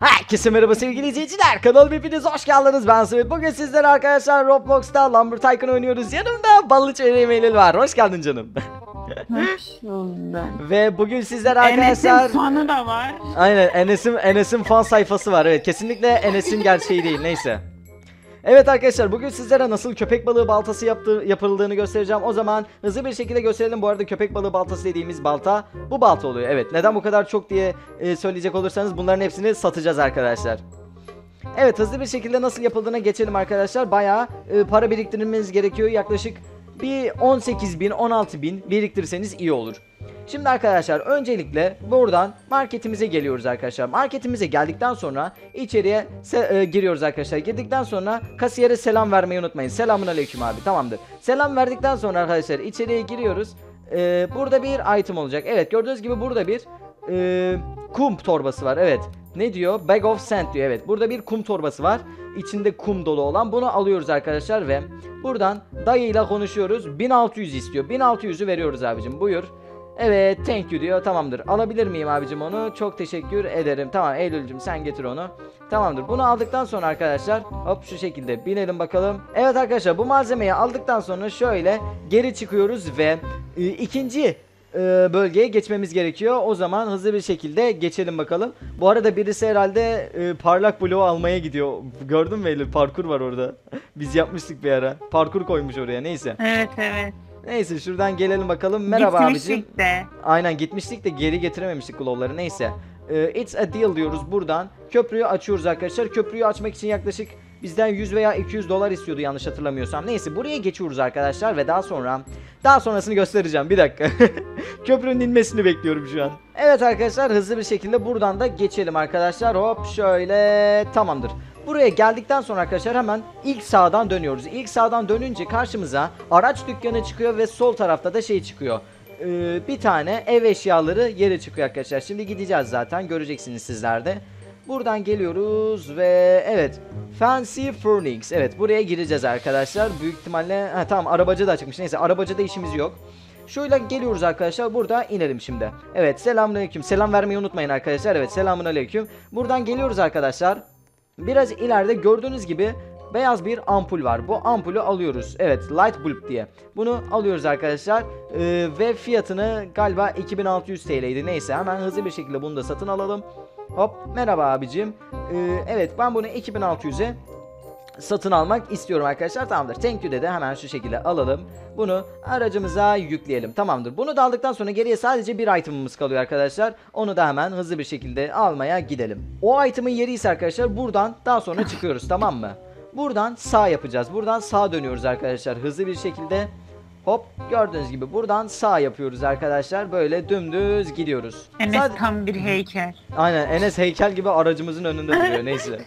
Herkese merhaba sevgili izleyiciler, kanalıma hepiniz hoş geldiniz. Ben Samet. Bugün sizlere arkadaşlar Roblox'ta Lumber Tycoon oynuyoruz. Yanımda Balıç Enes var. Hoş geldin canım. Hoş bulduk. Ve bugün sizlere arkadaşlar Enes'in fanı da var. Aynen, Enes'in fan sayfası var. Evet, kesinlikle Enes'in gerçeği değil. Neyse. Evet arkadaşlar, bugün sizlere nasıl köpek balığı baltası yapıldığını göstereceğim. O zaman hızlı bir şekilde gösterelim. Bu arada köpek balığı baltası dediğimiz balta bu balta oluyor. Evet, neden bu kadar çok diye söyleyecek olursanız bunların hepsini satacağız arkadaşlar. Evet, hızlı bir şekilde nasıl yapıldığına geçelim arkadaşlar. Bayağı para biriktirmeniz gerekiyor. Yaklaşık bir 18.000 16.000 biriktirseniz iyi olur. Şimdi arkadaşlar öncelikle buradan marketimize geliyoruz arkadaşlar. Marketimize geldikten sonra içeriye giriyoruz arkadaşlar. Girdikten sonra kasiyere selam vermeyi unutmayın. Selamünaleyküm abi, tamamdır. Selam verdikten sonra arkadaşlar içeriye giriyoruz. Burada bir item olacak. Evet, gördüğünüz gibi burada bir kum torbası var. Evet, ne diyor? Bag of sand diyor. Evet, burada bir kum torbası var. İçinde kum dolu olan, bunu alıyoruz arkadaşlar ve buradan dayıyla konuşuyoruz. 1600 istiyor. 1600'ü veriyoruz abicim, buyur. Evet, thank you diyor, tamamdır. Alabilir miyim abicim onu? Çok teşekkür ederim. Tamam Eylül'cüm, sen getir onu. Tamamdır, bunu aldıktan sonra arkadaşlar hop şu şekilde binelim bakalım. Evet arkadaşlar, bu malzemeyi aldıktan sonra şöyle geri çıkıyoruz ve ikinci bölgeye geçmemiz gerekiyor. O zaman hızlı bir şekilde geçelim bakalım. Bu arada birisi herhalde parlak bloğu almaya gidiyor. Gördün mü Eylül? Parkur var orada. Biz yapmıştık bir ara. Parkur koymuş oraya, neyse. Evet evet. Neyse, şuradan gelelim bakalım. Merhaba abicim. Gitmiştik de. Aynen, gitmiştik de geri getirememiştik glowları, neyse. It's a deal diyoruz buradan. Köprüyü açıyoruz arkadaşlar. Köprüyü açmak için yaklaşık bizden 100 veya 200 dolar istiyordu yanlış hatırlamıyorsam. Neyse, buraya geçiyoruz arkadaşlar ve daha sonrasını göstereceğim. Bir dakika. Köprünün inmesini bekliyorum şu an. Evet arkadaşlar, hızlı bir şekilde buradan da geçelim arkadaşlar. Hop şöyle, tamamdır. Buraya geldikten sonra arkadaşlar hemen ilk sağdan dönüyoruz. İlk sağdan dönünce karşımıza araç dükkanı çıkıyor ve sol tarafta da şey çıkıyor. Bir tane ev eşyaları yeri çıkıyor arkadaşlar. Şimdi gideceğiz zaten, göreceksiniz sizler de. Buradan geliyoruz ve evet, Fancy Furnings. Evet, buraya gireceğiz arkadaşlar. Büyük ihtimalle tamam, arabacı da çıkmış. Neyse, arabacı da işimiz yok. Şöyle geliyoruz arkadaşlar, burada inelim şimdi. Evet, selamünaleyküm. Selam vermeyi unutmayın arkadaşlar. Evet, selamünaleyküm. Buradan geliyoruz arkadaşlar. Biraz ileride gördüğünüz gibi beyaz bir ampul var. Bu ampulü alıyoruz. Evet, light bulb diye. Bunu alıyoruz arkadaşlar. Ve fiyatını galiba 2600 TL'ydi. Neyse, hemen hızlı bir şekilde bunu da satın alalım. Hop, merhaba abicim. Evet, ben bunu 2600'e satın almak istiyorum arkadaşlar. Tamamdır, thank you dedi. Hemen şu şekilde alalım. Bunu aracımıza yükleyelim. Tamamdır, bunu da aldıktan sonra geriye sadece bir item'ımız kalıyor arkadaşlar. Onu da hemen hızlı bir şekilde almaya gidelim. O item'ın yeri ise arkadaşlar buradan daha sonra çıkıyoruz, tamam mı? Buradan sağ yapacağız. Buradan sağa dönüyoruz arkadaşlar hızlı bir şekilde. Hop, gördüğünüz gibi buradan sağ yapıyoruz arkadaşlar. Böyle dümdüz gidiyoruz. Enes tam bir heykel. Aynen, Enes heykel gibi aracımızın önünde duruyor. Neyse.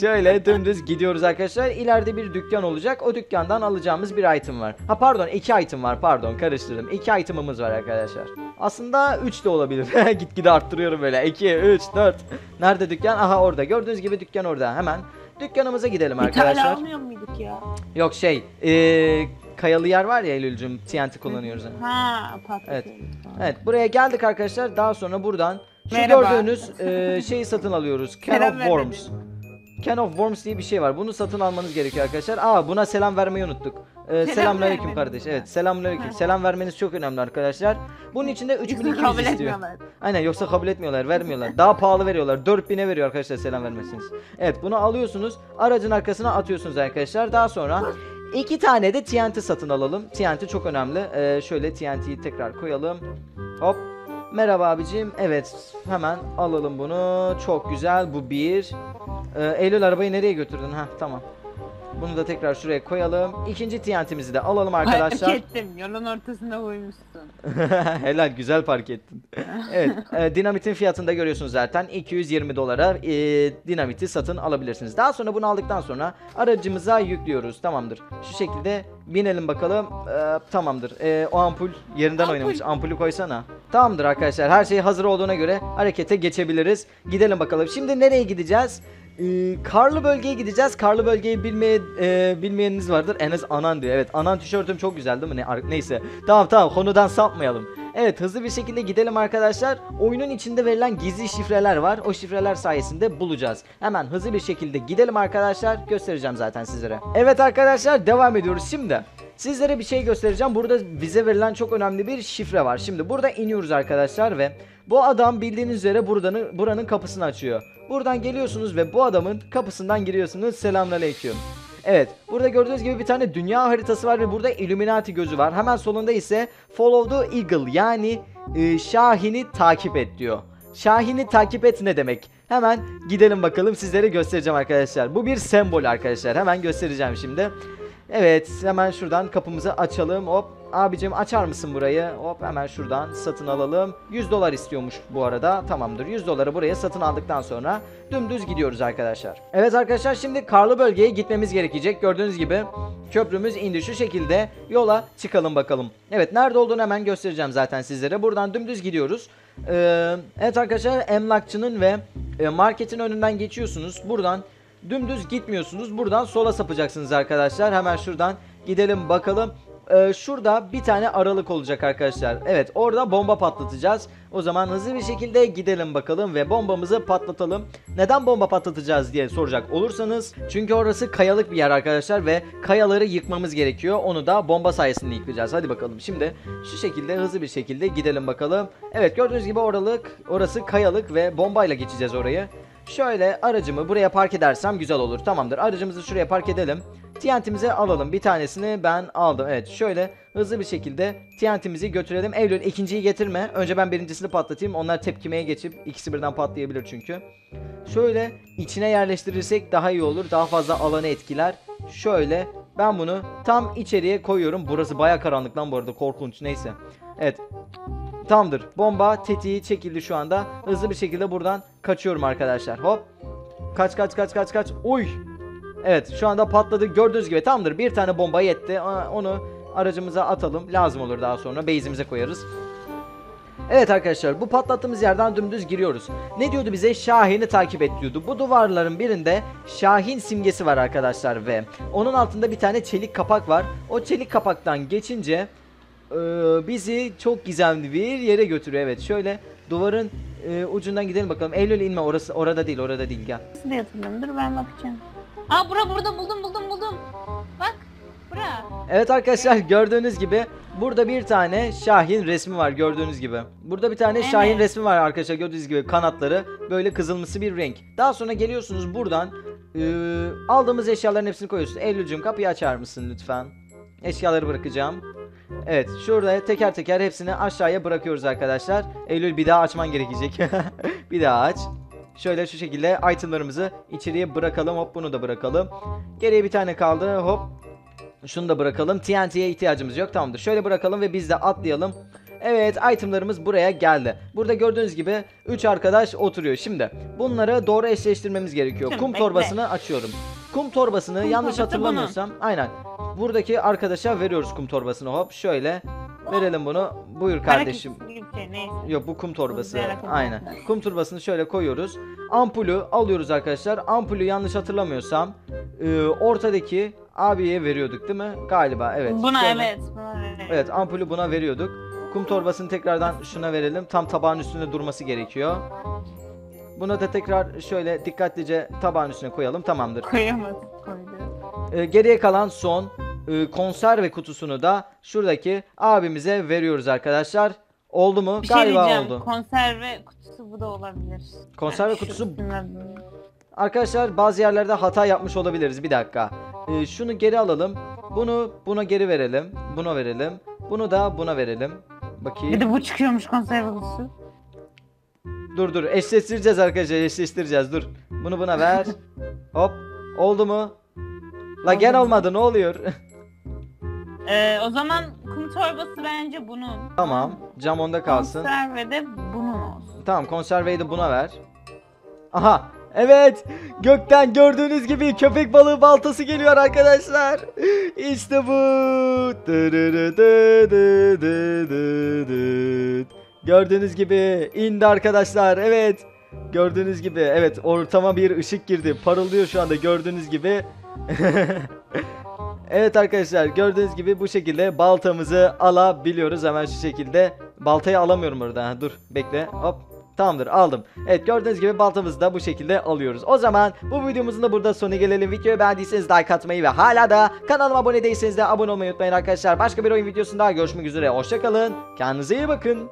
Şöyle dümdüz gidiyoruz arkadaşlar. İleride bir dükkan olacak. O dükkandan alacağımız bir item var. Ha pardon, 2 item var, pardon karıştırdım. 2 item'ımız var arkadaşlar. Aslında 3 de olabilir. Gitgide arttırıyorum böyle. 2, 3, 4. Nerede dükkan? Aha orada. Gördüğünüz gibi dükkan orada. Hemen dükkanımıza gidelim arkadaşlar. İthal almıyor muyduk ya? Yok şey... kayalı yer var ya Eylül'cüm, TNT kullanıyoruz. Yani. Ha, evet. Evet, buraya geldik arkadaşlar. Daha sonra buradan şu gördüğünüz şeyi satın alıyoruz. Can of Worms. Can of Worms diye bir şey var. Bunu satın almanız gerekiyor arkadaşlar. Aa, buna selam vermeyi unuttuk. Selamünaleyküm kardeş. Evet, selamünaleyküm. Selam vermeniz çok önemli arkadaşlar. Bunun içinde 3200 istiyor. Aynen, yoksa kabul etmiyorlar, vermiyorlar. Daha pahalı veriyorlar. 4000'e veriyor arkadaşlar selam vermesiniz. Evet, bunu alıyorsunuz. Aracın arkasına atıyorsunuz arkadaşlar. Daha sonra 2 tane de TNT satın alalım. TNT çok önemli. Şöyle TNT'yi tekrar koyalım. Hop. Merhaba abicim. Evet, hemen alalım bunu. Çok güzel. Bu bir. Eylül, arabayı nereye götürdün? Ha tamam. Bunu da tekrar şuraya koyalım. İkinci TNT'mizi de alalım arkadaşlar. Park ettim. Yolun ortasına koymuşsun. Helal, güzel park ettin. Evet, dinamitin fiyatını da görüyorsunuz zaten. 220 dolara dinamiti satın alabilirsiniz. Daha sonra bunu aldıktan sonra aracımıza yüklüyoruz. Tamamdır. Şu şekilde binelim bakalım. Tamamdır. O ampul yerinden oynamış. Ampulü koysana. Tamamdır arkadaşlar. Her şey hazır olduğuna göre harekete geçebiliriz. Gidelim bakalım. Şimdi nereye gideceğiz? Karlı bölgeye gideceğiz. Karlı bölgeyi bilmeyeniniz vardır. Enes Anan diyor. Evet, Anan tişörtüm çok güzel değil mi? Neyse. Tamam, konudan sapmayalım. Evet, hızlı bir şekilde gidelim arkadaşlar. Oyunun içinde verilen gizli şifreler var. O şifreler sayesinde bulacağız. Hemen hızlı bir şekilde gidelim arkadaşlar. Göstereceğim zaten sizlere. Evet arkadaşlar, devam ediyoruz şimdi. Sizlere bir şey göstereceğim. Burada bize verilen çok önemli bir şifre var. Şimdi burada iniyoruz arkadaşlar ve bu adam bildiğiniz üzere buranın kapısını açıyor. Buradan geliyorsunuz ve bu adamın kapısından giriyorsunuz. Selamünaleyküm. Evet, burada gördüğünüz gibi bir tane dünya haritası var ve burada Illuminati gözü var. Hemen solunda ise Follow the Eagle, yani Şahin'i takip et diyor. Şahin'i takip et ne demek? Hemen gidelim bakalım, sizlere göstereceğim arkadaşlar. Bu bir sembol arkadaşlar, hemen göstereceğim şimdi. Evet, hemen şuradan kapımızı açalım. Hop, abicim açar mısın burayı? Hop, hemen şuradan satın alalım. 100 dolar istiyormuş bu arada. Tamamdır, 100 doları buraya satın aldıktan sonra dümdüz gidiyoruz arkadaşlar. Evet arkadaşlar, şimdi karlı bölgeye gitmemiz gerekecek. Gördüğünüz gibi köprümüz indi, şu şekilde yola çıkalım bakalım. Evet, nerede olduğunu hemen göstereceğim zaten sizlere. Buradan dümdüz gidiyoruz. Evet arkadaşlar, emlakçının ve marketin önünden geçiyorsunuz. Buradan dümdüz gitmiyorsunuz. Buradan sola sapacaksınız arkadaşlar. Hemen şuradan gidelim bakalım. Şurada bir tane aralık olacak arkadaşlar. Evet, orada bomba patlatacağız. O zaman hızlı bir şekilde gidelim bakalım ve bombamızı patlatalım. Neden bomba patlatacağız diye soracak olursanız, çünkü orası kayalık bir yer arkadaşlar ve kayaları yıkmamız gerekiyor. Onu da bomba sayesinde yıkacağız. Hadi bakalım, şimdi şu şekilde hızlı bir şekilde gidelim bakalım. Evet, gördüğünüz gibi orası kayalık ve bombayla geçeceğiz orayı. Şöyle aracımı buraya park edersem güzel olur. Tamamdır, aracımızı şuraya park edelim. TNT'mizi alalım, bir tanesini ben aldım. Evet, şöyle hızlı bir şekilde TNT'mizi götürelim. Eylül, ikinciyi getirme, önce ben birincisini patlatayım. Onlar tepkimeye geçip ikisi birden patlayabilir çünkü. Şöyle içine yerleştirirsek daha iyi olur, daha fazla alanı etkiler. Şöyle ben bunu tam içeriye koyuyorum. Burası baya karanlık lan bu arada, korkunç. Neyse, evet. Tamamdır, bomba tetiği çekildi şu anda. Hızlı bir şekilde buradan kaçıyorum arkadaşlar. Hop, kaç. Uy, evet, şu anda patladı gördüğünüz gibi. Tamamdır, bir tane bomba yetti. Onu aracımıza atalım, lazım olur daha sonra, base'imize koyarız. Evet arkadaşlar, bu patlattığımız yerden dümdüz giriyoruz. Ne diyordu bize? Şahin'i takip et diyordu. Bu duvarların birinde Şahin simgesi var arkadaşlar ve onun altında bir tane çelik kapak var. O çelik kapaktan geçince bizi çok gizemli bir yere götürüyor. Evet, şöyle duvarın ucundan gidelim bakalım. Eylül, inme, orada değil, gel. Nasıl yatırdım? Dur ben bakacağım. Aa, burada buldum. Bak, bura. Evet arkadaşlar, gördüğünüz gibi burada bir tane Şahin resmi var, gördüğünüz gibi. Burada bir tane, evet, Şahin resmi var arkadaşlar, gördüğünüz gibi kanatları böyle kızılmısı bir renk. Daha sonra geliyorsunuz buradan aldığımız eşyaların hepsini koyuyorsunuz. Eylül'cüm, kapıyı açar mısın lütfen? Eşyaları bırakacağım. Evet, şurada teker teker hepsini aşağıya bırakıyoruz arkadaşlar. Eylül, bir daha açman gerekecek. Bir daha aç. Şöyle şu şekilde itemlarımızı içeriye bırakalım. Hop, bunu da bırakalım. Geriye bir tane kaldı. Hop, şunu da bırakalım. TNT'ye ihtiyacımız yok. Tamamdır, şöyle bırakalım ve biz de atlayalım. Evet, itemlarımız buraya geldi. Burada gördüğünüz gibi 3 arkadaş oturuyor. Şimdi bunları doğru eşleştirmemiz gerekiyor. Kum torbasını açıyorum. Kum torbasını yanlış hatırlamıyorsam, aynen, buradaki arkadaşa veriyoruz kum torbasını. Hop, şöyle verelim bunu. Buyur kardeşim. Yok, bu kum torbası. Aynen, kum torbasını şöyle koyuyoruz. Ampulü alıyoruz arkadaşlar. Ampulü yanlış hatırlamıyorsam ortadaki abiye veriyorduk değil mi? Galiba, evet. Buna, evet. Evet, ampulü buna veriyorduk. Kum torbasını tekrardan şuna verelim. Tam tabağın üstünde durması gerekiyor. Buna da tekrar şöyle dikkatlice tabağın üstüne koyalım. Tamamdır. Koyamadım. Geriye kalan son konserve kutusunu da şuradaki abimize veriyoruz arkadaşlar. Oldu mu? Bir galiba şey oldu. Konserve kutusu bu da olabilir. Konserve kutusu. Arkadaşlar, bazı yerlerde hata yapmış olabiliriz. Bir dakika. Şunu geri alalım. Bunu buna geri verelim. Buna verelim. Bunu da buna verelim. Bakayım. Bir de bu çıkıyormuş, konserve kutusu. Dur eşleştireceğiz arkadaşlar, eşleştireceğiz, dur. Bunu buna ver. Hop, oldu mu? La gel, olmadı, ne oluyor? O zaman kum torbası bence bunun. Tamam, cam onda kalsın. Konserve de bunun olsun. Tamam, konserveyi de buna ver. Aha, evet, gökten gördüğünüz gibi köpek balığı baltası geliyor arkadaşlar. İşte bu. Gördüğünüz gibi indi arkadaşlar, evet. Gördüğünüz gibi evet, ortama bir ışık girdi. Parıldıyor şu anda gördüğünüz gibi. Evet arkadaşlar, gördüğünüz gibi bu şekilde baltamızı alabiliyoruz. Hemen şu şekilde. Baltayı alamıyorum orada. Dur bekle. Hop. Tamamdır, aldım. Evet, gördüğünüz gibi baltamızı da bu şekilde alıyoruz. O zaman bu videomuzun da burada sonuna gelelim. Videoyu beğendiyseniz like atmayı ve hala da kanalıma abone değilseniz de abone olmayı unutmayın arkadaşlar. Başka bir oyun videosunda görüşmek üzere. Hoşçakalın. Kendinize iyi bakın.